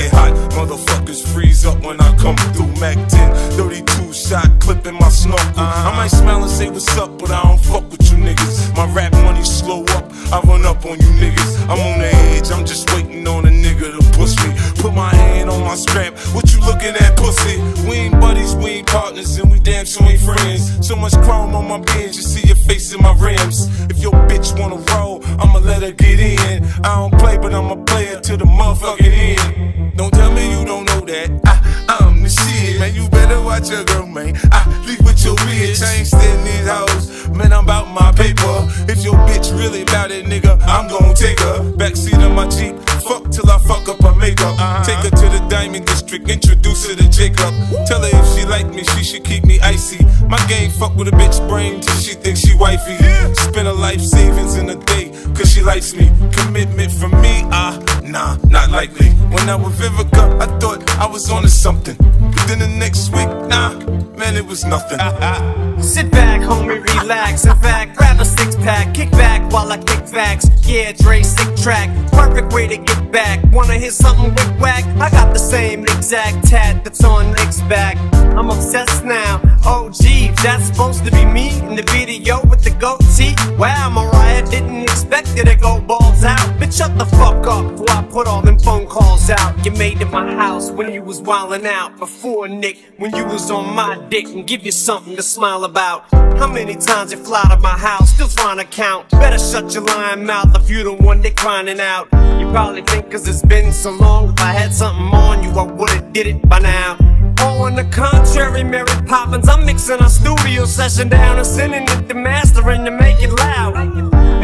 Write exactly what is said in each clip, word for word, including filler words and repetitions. get hot. Motherfuckers freeze up when I come through. Mac ten, thirty-two shot, clipping my snorkel. I might smile and say what's up, but I don't fuck with you niggas. My rap money slow up, I run up on you niggas. I'm on the edge, I'm just waiting on a nigga to push me. Put my hand on my strap, what you looking at, pussy? We ain't buddies, we ain't partners, and we damn sure ain't friends. So much chrome on my bench, you see your face in my rims. If your bitch wanna roll, I'ma let her get in. I don't play, but I'm a player till the motherfucking end. Don't tell me you don't know that I, I'm the shit. Man, you better watch your girl, man. I leave with your bitch. I ain't stealing these hoes. Man, I'm about my paper. If your bitch really about it, nigga, I'm gon' take her. Backseat of my Jeep, fuck till I fuck up her makeup. Uh-huh. Take her to the Diamond District, introduce her to Jacob. Tell her if she like me, she should keep me icy. My game fuck with a bitch brain till she thinks she wifey. Yeah. Spend her life savings in a day, cause she likes me. Commitment from me, ah, nah, not likely. When I was Vivica, I thought I was on to something. But then the next week, nah, man, it was nothing. Uh-uh. Sit back, homie, relax. In fact, grab a six-pack, kick back while I kick facts. Yeah, Dre, sick track, perfect way to get back. Wanna hear something wick whack? I got the same exact tat that's on Nick's back. I'm obsessed now. Oh gee, that's supposed to be me in the video with the goatee. Wow, Mariah didn't expect it to go balls out. Bitch, shut the fuck up before I put all them phone calls out you made in my house when you was wildin' out. Before Nick, when you was on my dick, and give you something to smile about. How many times you fly to my house, still trying to count. Better shut your lying mouth if you the one that grinding out. You probably think cause it's been so long, if I had something on you I would've did it by now. Oh, on the contrary, Mary Poppins, I'm mixing our studio session down and sending it to mastering to make it loud.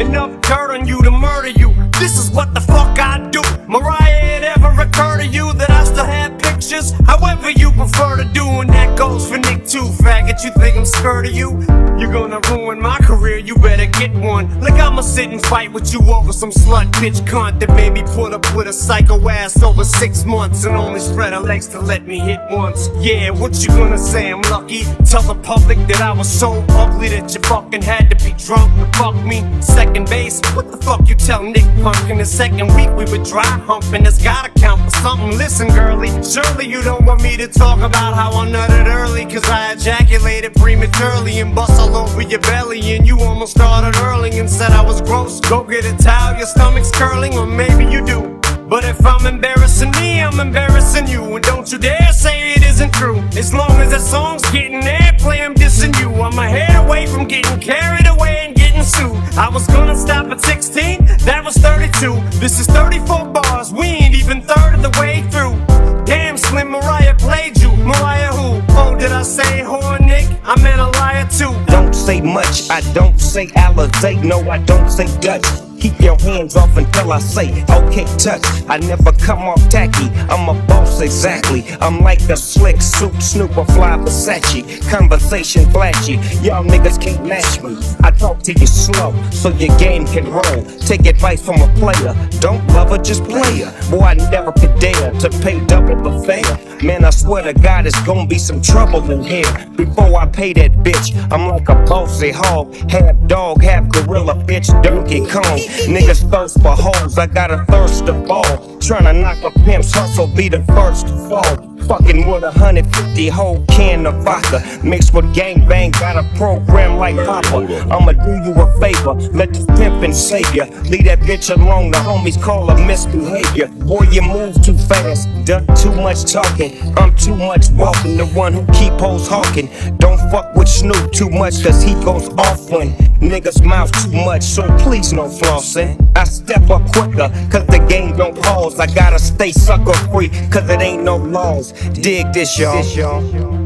Enough dirt on you to murder you, this is what the fuck I do. Mariah, it ever occur to you that I still have pictures? However you prefer to do, and that goes for Nick too, faggot. You think I'm scared of you? You're gonna ruin my career, you better get one. Like I'ma sit and fight with you over some slut bitch cunt that made me put up with a psycho ass over six months and only spread her legs to let me hit once. Yeah, what you gonna say, I'm lucky? Tell the public that I was so ugly that you fucking had to be drunk to fuck me. Second base, what the fuck you tell Nick punk? In the second week we were dry humping, that's gotta count for something. Listen girly, surely you don't want me to talk about how I nutted early, cause I ejaculated prematurely and bust all over your belly, and you almost started hurling and said I was gross. Go get a towel, your stomach's curling, or maybe you do. But if I'm embarrassing me, I'm embarrassing you, and don't you dare say it isn't true. As long as that song's getting airplay, I'm dissing you. I'm a hair away from getting carried away and getting sued. I was gonna stop at sixteen, that was thirty-two. This is thirty-four bars, we ain't even third of the way through. Damn, Slim, Mariah played you. Mariah who? Oh, did I say whore, Nick? I meant a liar too. Don't say much, I don't say Alizé, no, I don't say Dutch. Keep your hands off until I say, okay, touch. I never come off tacky, I'm a boss exactly. I'm like the slick suit, Snoop, or fly Versace. Conversation flashy, y'all niggas can't match me. I talk to you slow, so your game can roll. Take advice from a player, don't love her, just play her. Boy, I never could dare to pay double the fare. Man, I swear to God, it's gonna be some trouble in here. Before I pay that bitch, I'm like a bossy hog. Half dog, half gorilla, bitch, Donkey Kong. Niggas thirst for hoes, I got a thirst to ball. Tryna knock a pimp's hustle, be the first to fall. Fucking with a hundred fifty whole can of vodka mixed with gangbang, got a program like Papa. I'ma do you a favor, let the pimpin' save ya. Leave that bitch alone, the homies call her misbehavior. Boy, you move too fast, done too much talking. I'm too much walking, the one who keep hoes hawking. Don't fuck with Snoop too much, cause he goes off when niggas mouth too much, so please no flossin'. I step up quicker, cause the game don't pause. I gotta stay sucker free, cause it ain't no laws. Dig this, y'all.